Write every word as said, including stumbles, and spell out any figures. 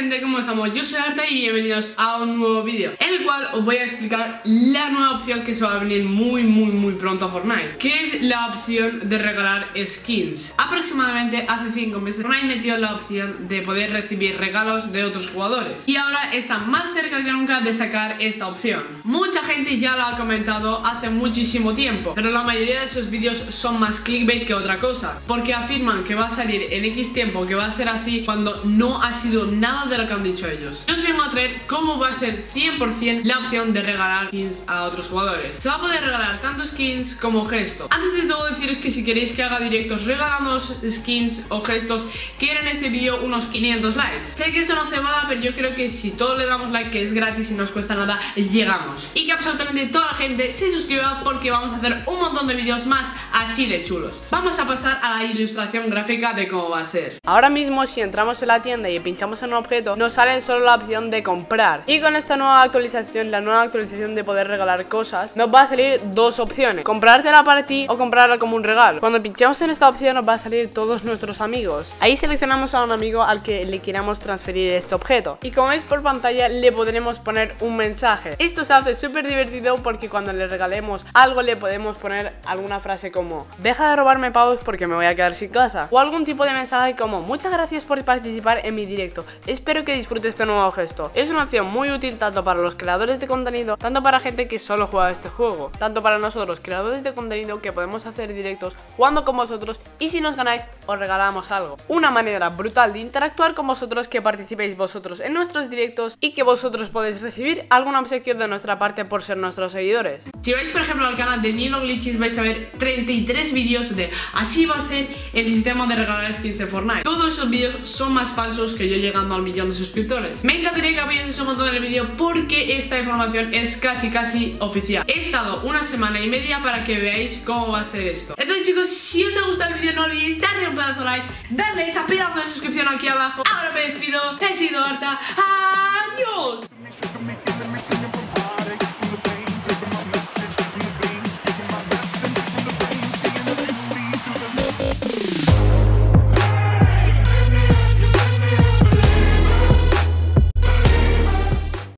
gente, ¿cómo estamos? Yo soy Arte y bienvenidos a un nuevo vídeo, en el cual os voy a explicar la nueva opción que se va a venir muy muy muy pronto a Fortnite, que es la opción de regalar skins. Aproximadamente hace cinco meses Fortnite metió la opción de poder recibir regalos de otros jugadores, y ahora está más cerca que nunca de sacar esta opción. Mucha gente ya lo ha comentado hace muchísimo tiempo, pero la mayoría de sus vídeos son más clickbait que otra cosa, porque afirman que va a salir en X tiempo, que va a ser así, cuando no ha sido nada de lo que han dicho ellos. Yo os vengo a traer cómo va a ser cien por cien la opción de regalar skins a otros jugadores. Se va a poder regalar tanto skins como gestos. Antes de todo, deciros que si queréis que haga directos regalando skins o gestos, quiero en este vídeo unos quinientos likes. Sé que eso no hace nada, pero yo creo que si todos le damos like, que es gratis y no os cuesta nada, llegamos. Y que absolutamente toda la gente se suscriba, porque vamos a hacer un montón de vídeos más así de chulos. Vamos a pasar a la ilustración gráfica de cómo va a ser. Ahora mismo, si entramos en la tienda y pinchamos en un objeto, nos sale solo la opción de comprar. Y con esta nueva actualización, la nueva actualización de poder regalar cosas, nos va a salir dos opciones: comprártela para ti o comprarla como un regalo. Cuando pinchamos en esta opción, nos va a salir todos nuestros amigos. Ahí seleccionamos a un amigo al que le queramos transferir este objeto, y como veis por pantalla, le podremos poner un mensaje. Esto se hace súper divertido, porque cuando le regalemos algo le podemos poner alguna frase como "deja de robarme pavos porque me voy a quedar sin casa", o algún tipo de mensaje como "muchas gracias por participar en mi directo, espero que disfrutes este nuevo gesto". Es una opción muy útil tanto para los creadores de contenido, tanto para gente que solo juega este juego, tanto para nosotros creadores de contenido, que podemos hacer directos jugando con vosotros, y si nos ganáis os regalamos algo. Una manera brutal de interactuar con vosotros, que participéis vosotros en nuestros directos y que vosotros podéis recibir algún obsequio de nuestra parte por ser nuestros seguidores. Si vais por ejemplo al canal de Nilo Glitches, vais a ver treinta y tres vídeos de así va a ser el sistema de regalar skins de Fortnite. Todos esos vídeos son más falsos que yo llegando al millón de suscriptores. Me encantaría que apoyéis un montón del vídeo, porque esta información es casi casi oficial. He estado una semana y media para que veáis cómo va a ser esto. Entonces chicos, si os ha gustado el vídeo, no olvidéis darle un pedazo de like, darle esa pedazo de suscripción aquí abajo. Ahora me despido, he sido Arta.